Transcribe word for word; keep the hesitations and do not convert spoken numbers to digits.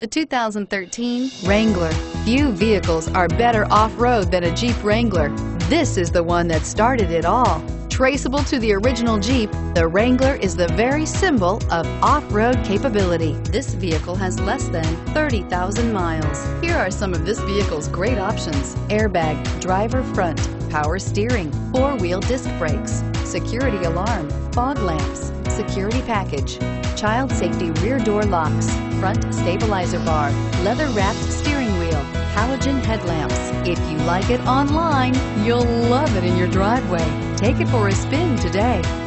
The two thousand thirteen Wrangler. Few vehicles are better off-road than a Jeep Wrangler. This is the one that started it all. Traceable to the original Jeep, the Wrangler is the very symbol of off-road capability. This vehicle has less than thirty thousand miles. Here are some of this vehicle's great options: airbag, driver front, power steering, four-wheel disc brakes, security alarm, fog lamps, security package, child safety rear door locks, front stabilizer bar, leather-wrapped steering wheel, halogen headlamps. If you like it online, you'll love it in your driveway. Take it for a spin today.